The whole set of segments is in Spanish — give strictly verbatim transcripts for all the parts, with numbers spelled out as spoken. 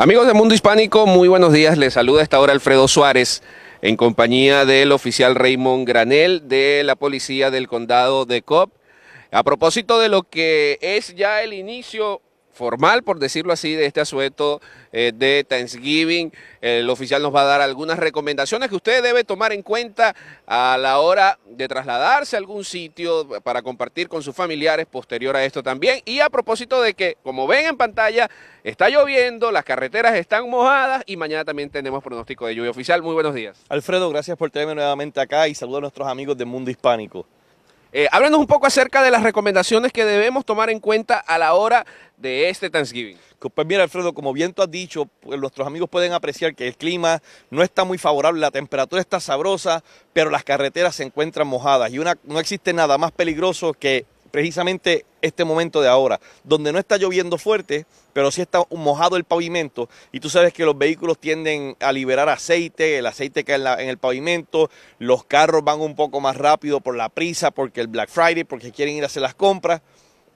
Amigos de Mundo Hispánico, muy buenos días. Les saluda a esta hora Alfredo Suárez en compañía del oficial Raymond Granel de la Policía del Condado de Cobb. A propósito de lo que es ya el inicio formal, por decirlo así, de este asueto eh, de Thanksgiving, el oficial nos va a dar algunas recomendaciones que usted debe tomar en cuenta a la hora de trasladarse a algún sitio para compartir con sus familiares posterior a esto también. Y a propósito de que, como ven en pantalla, está lloviendo, las carreteras están mojadas y mañana también tenemos pronóstico de lluvia. Oficial, muy buenos días. Alfredo, gracias por tenerme nuevamente acá y saludo a nuestros amigos de Mundo Hispánico. Eh, háblanos un poco acerca de las recomendaciones que debemos tomar en cuenta a la hora de este Thanksgiving. Pues mira, Alfredo, como bien tú has dicho, pues nuestros amigos pueden apreciar que el clima no está muy favorable, la temperatura está sabrosa, pero las carreteras se encuentran mojadas y una, no existe nada más peligroso que precisamente este momento de ahora, donde no está lloviendo fuerte, pero sí está mojado el pavimento y tú sabes que los vehículos tienden a liberar aceite, el aceite cae en, la, en el pavimento, los carros van un poco más rápido por la prisa, porque el Black Friday, porque quieren ir a hacer las compras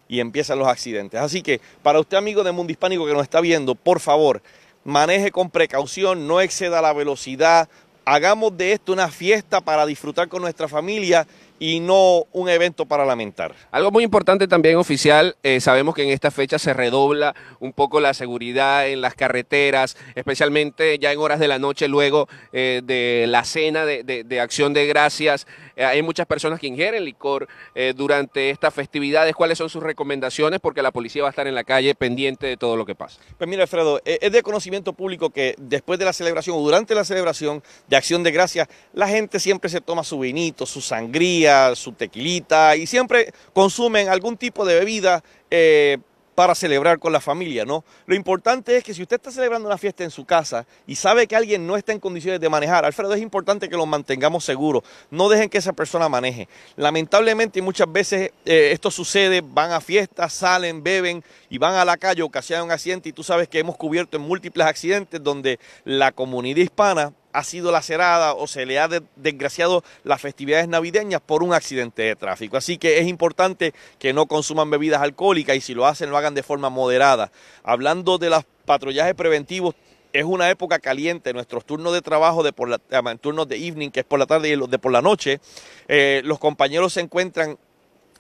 y empiezan los accidentes. Así que para usted, amigo de Mundo Hispánico que nos está viendo, por favor, maneje con precaución, no exceda la velocidad. Hagamos de esto una fiesta para disfrutar con nuestra familia y no un evento para lamentar. Algo muy importante también, oficial, eh, sabemos que en esta fecha se redobla un poco la seguridad en las carreteras, especialmente ya en horas de la noche, luego eh, de la cena de, de, de Acción de Gracias. Eh, hay muchas personas que ingieren licor eh, durante estas festividades. ¿Cuáles son sus recomendaciones? Porque la policía va a estar en la calle pendiente de todo lo que pasa. Pues mira, Alfredo, es de conocimiento público que después de la celebración o durante la celebración de Acción de Gracias, la gente siempre se toma su vinito, su sangría, su tequilita y siempre consumen algún tipo de bebida eh, para celebrar con la familia, ¿no? Lo importante es que si usted está celebrando una fiesta en su casa y sabe que alguien no está en condiciones de manejar, Alfredo, es importante que lo mantengamos seguro, no dejen que esa persona maneje. Lamentablemente muchas veces eh, esto sucede, van a fiestas, salen, beben y van a la calle, ocasionan un accidente y tú sabes que hemos cubierto en múltiples accidentes donde la comunidad hispana ha sido lacerada o se le ha desgraciado las festividades navideñas por un accidente de tráfico. Así que es importante que no consuman bebidas alcohólicas y si lo hacen, lo hagan de forma moderada. Hablando de los patrullajes preventivos, es una época caliente. Nuestros turnos de trabajo, de por la, turnos de evening, que es por la tarde y los de por la noche, eh, los compañeros se encuentran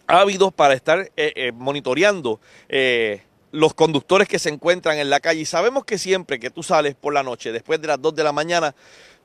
ávidos para estar eh, eh, monitoreando eh, los conductores que se encuentran en la calle. Y sabemos que siempre que tú sales por la noche, después de las dos de la mañana,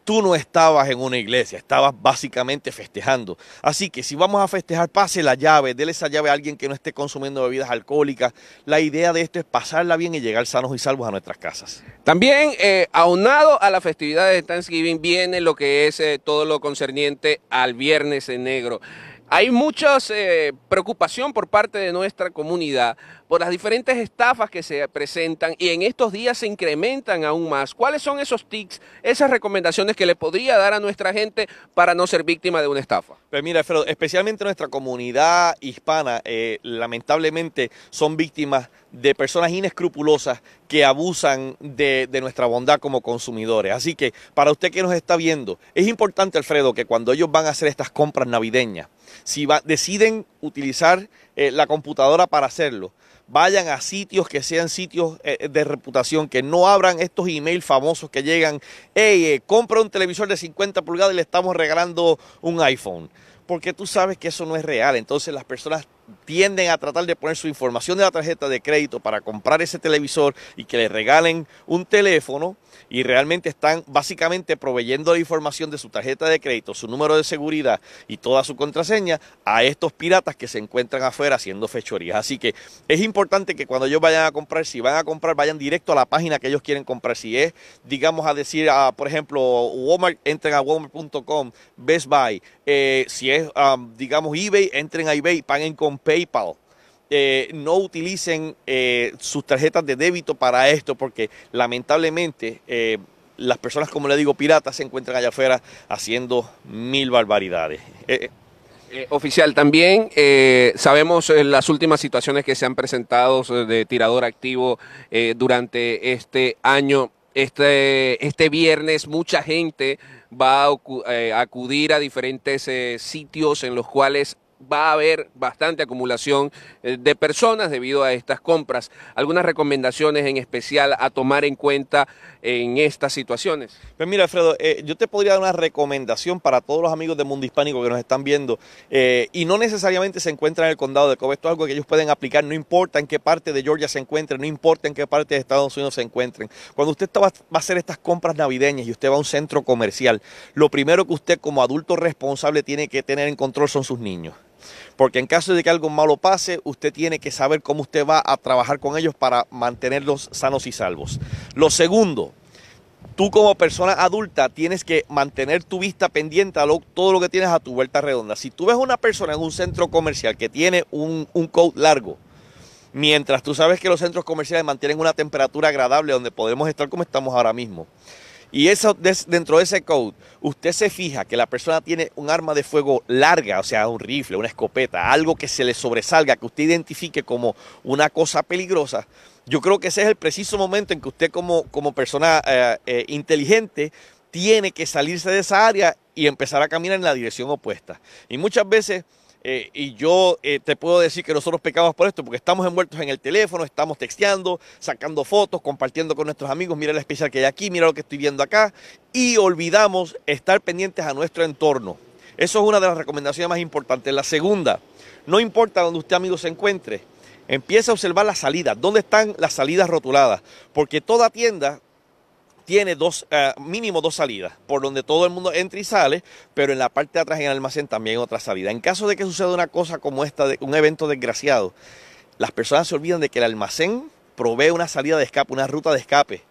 tú no estabas en una iglesia, estabas básicamente festejando. Así que si vamos a festejar, pase la llave, déle esa llave a alguien que no esté consumiendo bebidas alcohólicas. La idea de esto es pasarla bien y llegar sanos y salvos a nuestras casas. También, eh, aunado a la festividad de Thanksgiving, viene lo que es eh, todo lo concerniente al Viernes en Negro. Hay mucha eh, preocupación por parte de nuestra comunidad por las diferentes estafas que se presentan y en estos días se incrementan aún más. ¿Cuáles son esos tips, esas recomendaciones que le podría dar a nuestra gente para no ser víctima de una estafa? Pues mira, Alfredo, especialmente nuestra comunidad hispana, eh, lamentablemente son víctimas de personas inescrupulosas que abusan de, de nuestra bondad como consumidores. Así que para usted que nos está viendo, es importante, Alfredo, que cuando ellos van a hacer estas compras navideñas, si va, deciden utilizar eh, la computadora para hacerlo, vayan a sitios que sean sitios eh, de reputación, que no abran estos emails famosos que llegan, hey, eh, compra un televisor de cincuenta pulgadas y le estamos regalando un iPhone. Porque tú sabes que eso no es real. Entonces las personas tienden a tratar de poner su información de la tarjeta de crédito para comprar ese televisor y que les regalen un teléfono y realmente están básicamente proveyendo la información de su tarjeta de crédito, su número de seguridad y toda su contraseña a estos piratas que se encuentran afuera haciendo fechorías. Así que es importante que cuando ellos vayan a comprar, si van a comprar, vayan directo a la página que ellos quieren comprar. Si es, digamos, a decir, a, por ejemplo, Walmart, entren a walmart punto com, Best Buy, eh, si es Um, digamos eBay, entren a eBay, paguen con PayPal. Eh, no utilicen eh, sus tarjetas de débito para esto porque lamentablemente eh, las personas, como le digo, piratas se encuentran allá afuera haciendo mil barbaridades. Eh, Eh, oficial, también eh, sabemos eh, las últimas situaciones que se han presentado de tirador activo eh, durante este año. Este, este viernes mucha gente va a acudir a diferentes eh, sitios en los cuales va a haber bastante acumulación de personas debido a estas compras. ¿Algunas recomendaciones en especial a tomar en cuenta en estas situaciones? Pues mira, Alfredo, eh, yo te podría dar una recomendación para todos los amigos de Mundo Hispánico que nos están viendo eh, y no necesariamente se encuentran en el condado de Cobb. Esto es algo que ellos pueden aplicar, no importa en qué parte de Georgia se encuentren, no importa en qué parte de Estados Unidos se encuentren. Cuando usted va a hacer estas compras navideñas y usted va a un centro comercial, lo primero que usted como adulto responsable tiene que tener en control son sus niños. Porque en caso de que algo malo pase, usted tiene que saber cómo usted va a trabajar con ellos para mantenerlos sanos y salvos. Lo segundo, tú como persona adulta tienes que mantener tu vista pendiente a lo, todo lo que tienes a tu vuelta redonda. Si tú ves una persona en un centro comercial que tiene un, un coat largo, mientras tú sabes que los centros comerciales mantienen una temperatura agradable donde podemos estar como estamos ahora mismo, y eso, dentro de ese code, usted se fija que la persona tiene un arma de fuego larga, o sea, un rifle, una escopeta, algo que se le sobresalga, que usted identifique como una cosa peligrosa. Yo creo que ese es el preciso momento en que usted como, como persona eh, eh, inteligente tiene que salirse de esa área y empezar a caminar en la dirección opuesta. Y muchas veces... Eh, y yo eh, te puedo decir que nosotros pecamos por esto, porque estamos envueltos en el teléfono, estamos texteando, sacando fotos, compartiendo con nuestros amigos, mira el especial que hay aquí, mira lo que estoy viendo acá, y olvidamos estar pendientes a nuestro entorno. Eso es una de las recomendaciones más importantes. La segunda, no importa donde usted, amigo, se encuentre, empieza a observar las salidas, dónde están las salidas rotuladas, porque toda tienda tiene dos, uh, mínimo dos salidas, por donde todo el mundo entra y sale, pero en la parte de atrás en el almacén también hay otra salida. En caso de que suceda una cosa como esta, de un evento desgraciado, las personas se olvidan de que el almacén provee una salida de escape, una ruta de escape,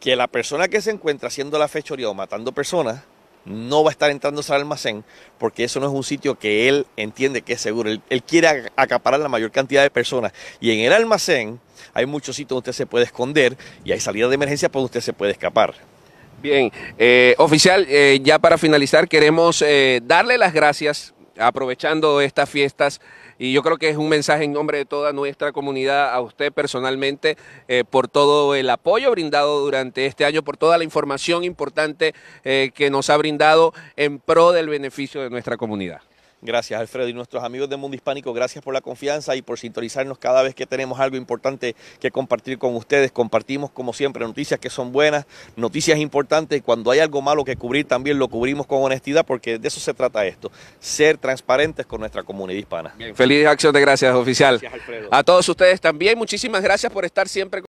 que la persona que se encuentra haciendo la fechoría o matando personas no va a estar entrando al almacén, porque eso no es un sitio que él entiende que es seguro. Él, él quiere acaparar la mayor cantidad de personas. Y en el almacén hay muchos sitios donde usted se puede esconder y hay salidas de emergencia por donde usted se puede escapar. Bien, eh, oficial, eh, ya para finalizar queremos eh, darle las gracias aprovechando estas fiestas, y yo creo que es un mensaje en nombre de toda nuestra comunidad a usted personalmente eh, por todo el apoyo brindado durante este año, por toda la información importante eh, que nos ha brindado en pro del beneficio de nuestra comunidad. Gracias, Alfredo, y nuestros amigos de Mundo Hispánico, gracias por la confianza y por sintonizarnos cada vez que tenemos algo importante que compartir con ustedes. Compartimos, como siempre, noticias que son buenas, noticias importantes, y cuando hay algo malo que cubrir también lo cubrimos con honestidad, porque de eso se trata esto, ser transparentes con nuestra comunidad hispana. Bien, feliz Acción de Gracias, oficial. Gracias, Alfredo. A todos ustedes también, muchísimas gracias por estar siempre con